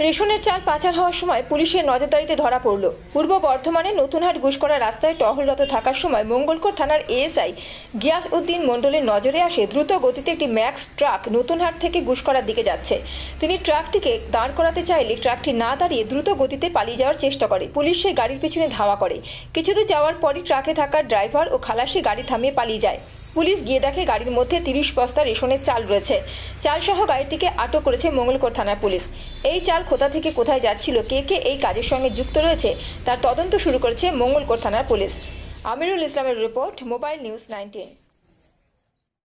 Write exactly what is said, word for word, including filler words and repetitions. रेशनेर चाल पाचार हওয়ার समय पुलिसेर नजरदारीते धरा पड़ल। पूर्व बर्धमाने नूतन हाट गुस्करा रास्ताय टहलरत थाकार समय मंगलकोट थानार एएसआई गियासउद्दीन मंडलेर नजरे आसे द्रुत गतिते एकटी मैक्स ट्राक नूतन हाट थेके गुस्करार दिके जाच्छे। तिनि ट्राकटिके दाँड़ कराते चाइले ट्राकटी ना दाड़िये द्रुत गतिते पालिये जाओयार चेष्टा करे। पुलिश सेई गाड़िर पिछने धावा करे। किछुदूर जाओयार परई ट्राके थाका ड्राइभार ओ खालासि गाड़ी थामिये पालिये जाय। पुलिस गिये देखे गाड़िर मध्य तीस बस्ता रेशनेर चाल रयेछे। चालसह गाड़िटिके आटक करेছে मंगलकोट थानार पुलिस। এই চাল কোথা থেকে কোথায় যাচ্ছিল, কে কে এই কাজের সঙ্গে যুক্ত রয়েছে তার তদন্ত শুরু করেছে मंगलकोट থানার পুলিশ। আমিরুল ইসলামের রিপোর্ট, মোবাইল নিউজ নাইনটিন।